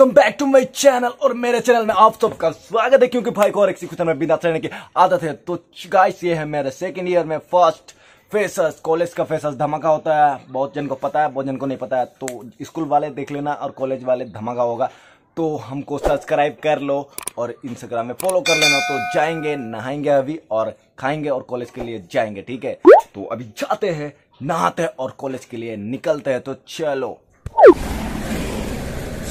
Welcome back to my channel. और मेरे channel में आप सबका स्वागत है, क्योंकि भाई को और एक्सिक्यूशन में बिना चढ़ने की आदत है। तो गाइस, ये है मेरे सेकंड ईयर में फर्स्ट फ्रेशर्स, कॉलेज का फ्रेशर्स धमाका होता है। बहुत जन को पता है, बहुत जन को नहीं पता है, तो स्कूल वाले देख लेना और कॉलेज वाले धमाका होगा। तो हमको सब्सक्राइब कर लो और इंस्टाग्राम में फॉलो कर लेना। तो जाएंगे, नहाएंगे अभी और खाएंगे और कॉलेज के लिए जाएंगे, ठीक है। तो अभी जाते हैं, नहाते हैं और कॉलेज के लिए निकलते हैं। तो चलो।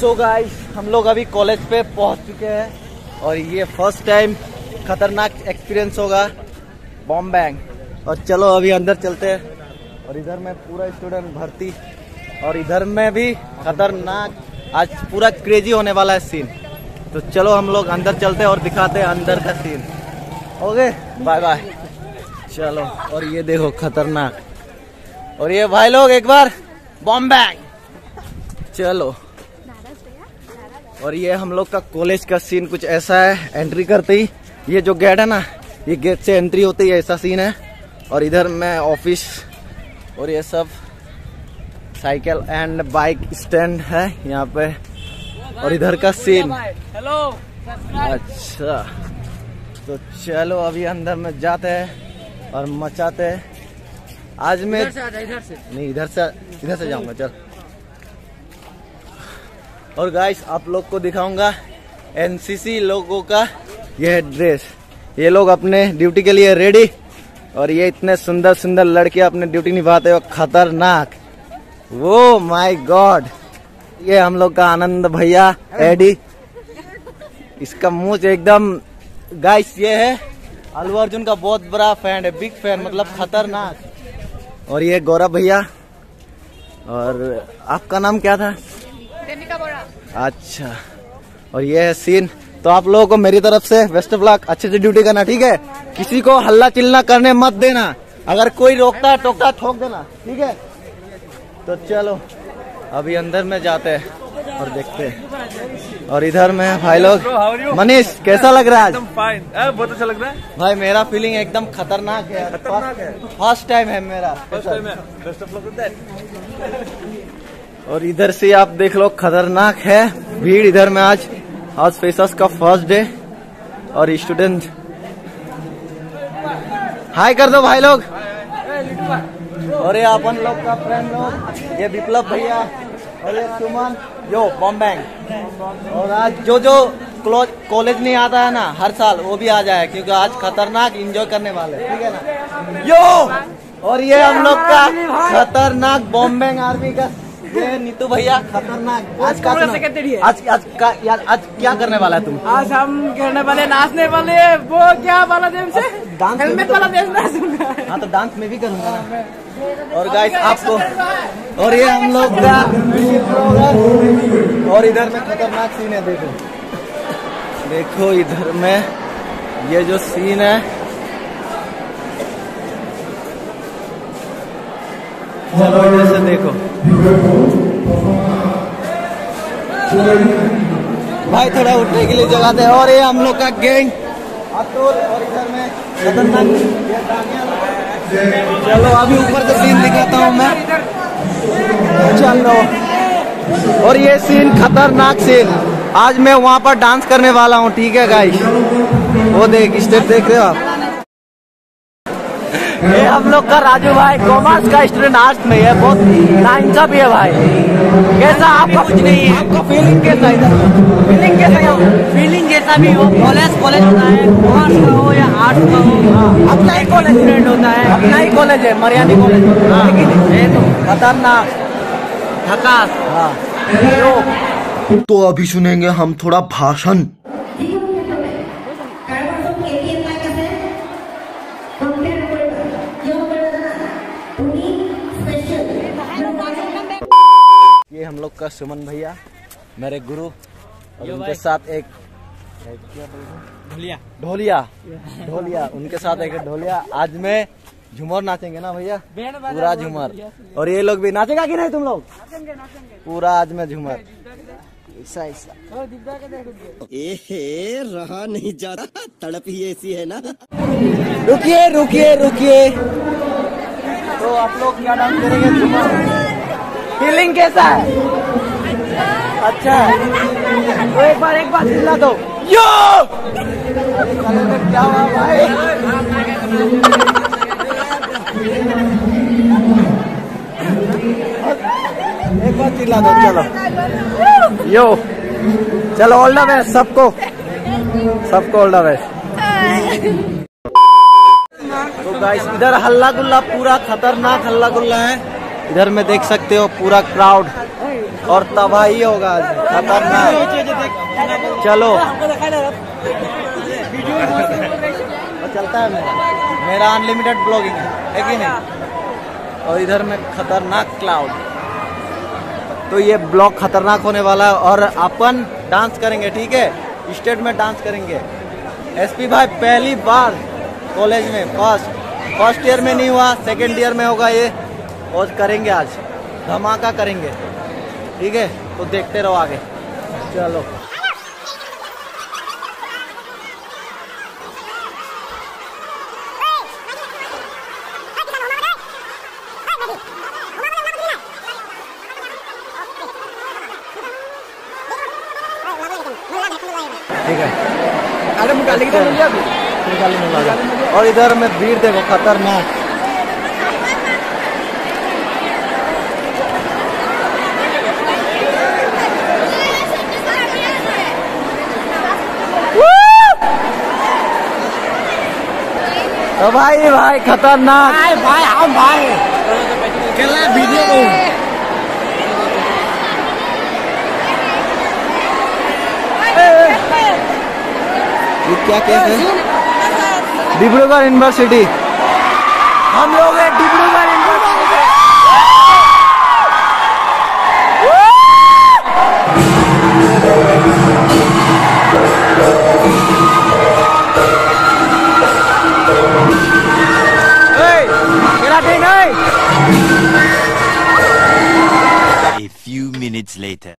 सो गाइस, हम लोग अभी कॉलेज पे पहुंच चुके हैं और ये फर्स्ट टाइम खतरनाक एक्सपीरियंस होगा, बॉम्ब बैंग। और चलो अभी अंदर चलते हैं। और इधर में पूरा स्टूडेंट भर्ती और इधर में भी खतरनाक, आज पूरा क्रेजी होने वाला है सीन। तो चलो हम लोग अंदर चलते हैं और दिखाते हैं अंदर का सीन। Okay, bye bye. चलो, और ये देखो खतरनाक, और ये भाई लोग एक बार बॉम्ब बैंग। चलो, और ये हम लोग का कॉलेज का सीन कुछ ऐसा है। एंट्री करते ही ये जो गेट है ना, ये गेट से एंट्री होते ही ऐसा सीन है। और इधर में ऑफिस और ये सब साइकिल एंड बाइक स्टैंड है यहाँ पे। और इधर का सीन, अच्छा। तो चलो अभी अंदर में जाते हैं और मचाते हैं। आज मैं इधर से जाऊंगा। चल, और गाइस आप लोग को दिखाऊंगा एनसीसी लोगों का यह ड्रेस। ये लोग अपने ड्यूटी के लिए रेडी, और ये इतने सुंदर सुंदर लड़के अपने ड्यूटी निभाते हो, खतरनाक। वो माय गॉड, ये हम लोग का आनंद भैया एडी, इसका मूंछ एकदम। गाइस, ये है अल्लू अर्जुन का बहुत बड़ा फैन है, बिग फैन, मतलब खतरनाक। और ये गौरव भैया, और आपका नाम क्या था? अच्छा। और ये है सीन। तो आप लोगों को मेरी तरफ से बेस्ट ऑफ लक, अच्छे से ड्यूटी करना, ठीक है। किसी को हल्ला चिल्ला करने मत देना, अगर कोई रोकता टोकता ठोक देना, ठीक है। तो चलो अभी अंदर में जाते हैं और देखते हैं। और इधर में भाई लोग, मनीष कैसा लग रहा है? आज बहुत अच्छा लग रहा है भाई। मेरा फीलिंग एकदम खतरनाक है, फर्स्ट टाइम है मेरा। और इधर से आप देख लो, खतरनाक है भीड़ इधर में। आज फ्रेशर्स का फर्स्ट डे और स्टूडेंट। हाय कर दो भाई लोग। और ये अपन लोग का फ्रेंड लोग, ये विप्लव भैया और ये सुमन, यो बॉम्बैंग। और आज जो जो कॉलेज नहीं आता है ना हर साल, वो भी आ जाए, क्योंकि आज खतरनाक एंजॉय करने वाले, ठीक है ना यो। और ये हम लोग का खतरनाक बॉम्बैंग आर्मी का, ये नीतू भैया, खतरनाक। आज का आज क्या करने वाला है तुम? आज हम करने वाले, नाचने वाले, वो क्या वाला देव से डांस, हेलमेट वाला देव नाचूंगा। हाँ, तो डांस में भी करूंगा ना। और गाइस आपको, और ये हम लोग का, और इधर में खतरनाक सीन है। देखो देखो, इधर में ये जो सीन है, चलो इधर से देखो भाई, थोड़ा उठने के लिए जगह दे। और ये हम लोग का गैंग अतुल, और इधर में खतरनाक। चलो अभी ऊपर से सीन दिखाता हूँ मैं। चलो, और ये सीन खतरनाक सीन, आज मैं वहाँ पर डांस करने वाला हूँ, ठीक है गाइस। वो देख, स्टेप देख रहे हो आप। ये हम लोग का राजू भाई, कॉमर्स का स्टूडेंट, आर्ट्स में है, बहुत नाइंसाफी है भाई। कैसा आपका? कुछ नहीं है। आपका फीलिंग कैसा? इधर फीलिंग कैसा है? फीलिंग जैसा भी हो, कॉलेज होता है, कॉमर्स का हो या आर्ट्स का हो, अपना ही कॉलेज स्टूडेंट होता है, अपना ही कॉलेज है, मरियानी कॉलेज। लेकिन तो खतरनाक खकास। हाँ, तो अभी सुनेंगे हम थोड़ा भाषण। ये हम लोग का सुमन भैया, मेरे गुरु, और उनके साथ एक ढोलिया, उनके साथ एक ढोलिया। आज में झूमर नाचेंगे ना भैया, पूरा झूमर। और ये लोग भी नाचेगा कि नहीं? तुम लोग पूरा आज में झूमर, ऐसा ऐसा, ए रहा नहीं जाता, तड़प ही ऐसी है ना। रुकिए रुकिए रुकिए, तो आप लोग क्या डांस करेंगे? झूमर। फीलिंग कैसा है? अच्छा वो एक बार चिल्ला दो यो। क्या हुआ भाई? एक बार चिल्ला दो, चलो यो, चलो ऑल द बेस्ट सबको ऑल द बेस्ट। तो गाइस इधर हल्ला गुल्ला पूरा खतरनाक हल्ला गुल्ला है, इधर में देख सकते हो पूरा क्राउड और तबाही होगा खतरनाक। चलो चलता है मेरा अनलिमिटेड ब्लॉगिंग है कि नहीं। और इधर में खतरनाक क्लाउड, तो ये ब्लॉग खतरनाक होने वाला है और अपन डांस करेंगे, ठीक है, स्टेट में डांस करेंगे। एसपी भाई पहली बार कॉलेज में फर्स्ट ईयर में नहीं हुआ, सेकेंड ईयर में होगा ये, और करेंगे आज धमाका करेंगे, ठीक है। तो देखते रहो आगे, चलो ठीक है। अरे मुझे और इधर में भीड़ देखो खतरनाक, तो भाई खतरनाक भाई हम भाई खेला वीडियो को। ये क्या कहते हैं? डिब्रूगढ़ यूनिवर्सिटी, हम लोग हैं Dibrugarh university. A few minutes later.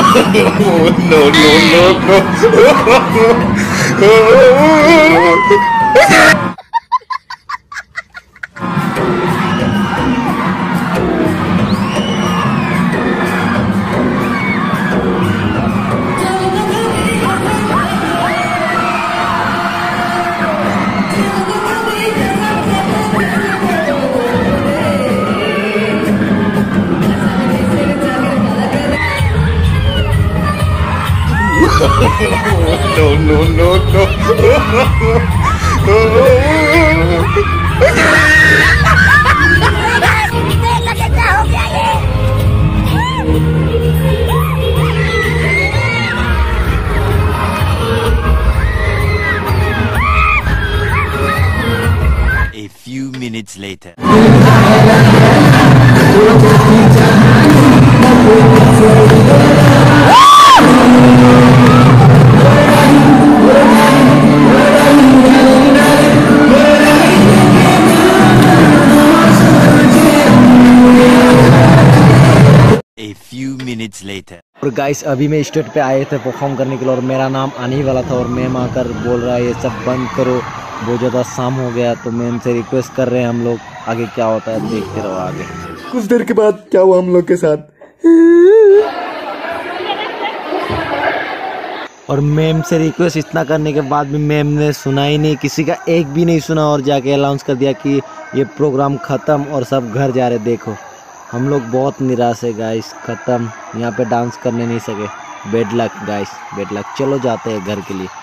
No. A few minutes later. और गाइस अभी मैं स्टेज पे आए थे परफॉर्म करने के लिए और मेरा नाम आने ही वाला था और मैम आकर बोल रहा है ये सब बंद करो, बहुत ज़्यादा शाम हो गया। तो मैम से रिक्वेस्ट कर रहे हैं हम लोग, आगे क्या होता है देखते रहो। आगे कुछ देर के बाद क्या हुआ हम लोग के साथ, और मैम से रिक्वेस्ट इतना करने के बाद भी मैम ने सुना ही नहीं, किसी का एक भी नहीं सुना और जाके अनाउंस कर दिया कि ये प्रोग्राम ख़त्म और सब घर जा रहे। देखो हम लोग बहुत निराश है गाइस, ख़त्म, यहाँ पे डांस करने नहीं सके। Bad luck guys, bad luck. चलो जाते हैं घर के लिए।